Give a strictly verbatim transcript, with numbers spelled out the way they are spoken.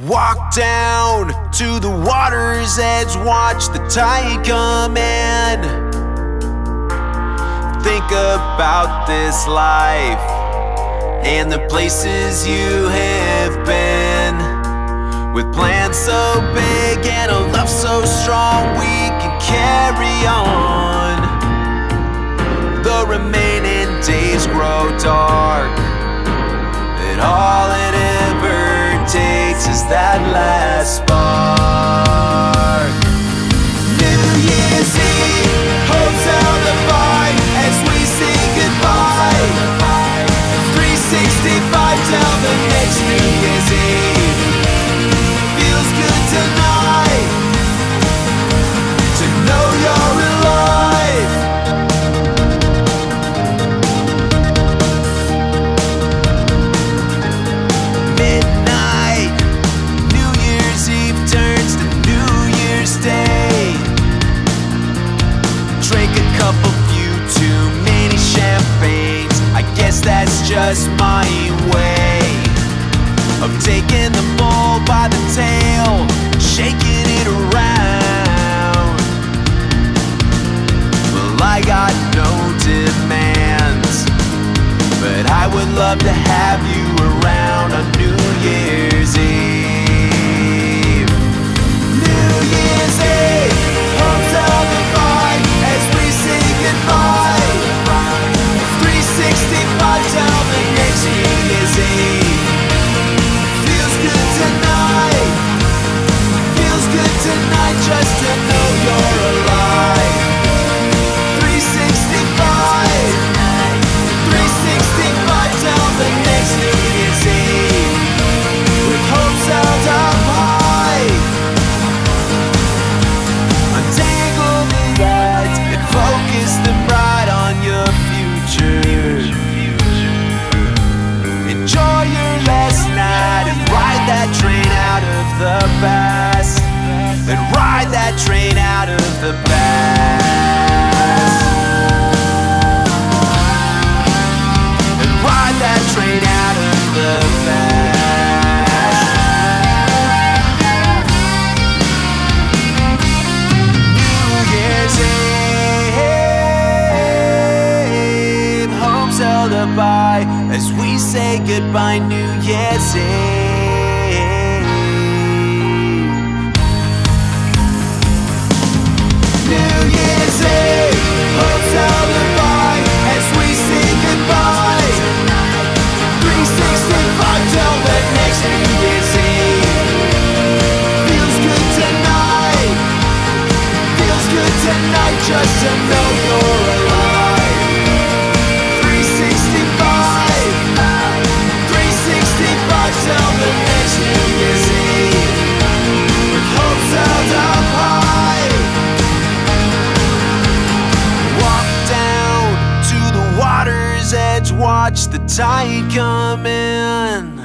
Walk down to the water's edge, watch the tide come in. Think about this life and the places you have been. With plans so big and a love so strong, we can carry on. The remaining days grow dark, and all it ever takes is that last spark. New Year's Eve, hopes out the fire as we say goodbye. three sixty-five till the next New Year's Eve. Feels good tonight to know you're alive. Midnight, New Year's Eve turns to New Year's Day. Drink a couple, few too many champagnes. I guess that's just my way of taking the bull by the tail, shaking it around. Well, I got no demands, but I would love to have you around on New Year's Eve. New Year's Eve, hopes out the fire as we say goodbye. three sixty-five till the next New Year's Eve. Tonight, just to know you're alive. three sixty-five, three sixty-five till the next New Year's Eve. With hopes held up high, untangle the yards and focus them right on your future. Enjoy your last night and ride that train out of the past. And ride that train out of the past. And ride that train out of the past. New Year's Eve, hopes held up by as we say goodbye. New Year's Eve. Hopes out the fire as we say goodbye. three sixty-five till the next New Year's Eve. Feels good tonight. Feels good tonight just to know you're alive. three sixty-five, three sixty-five till the next New Year's Eve. With hopes held up high. Watch the tide come in.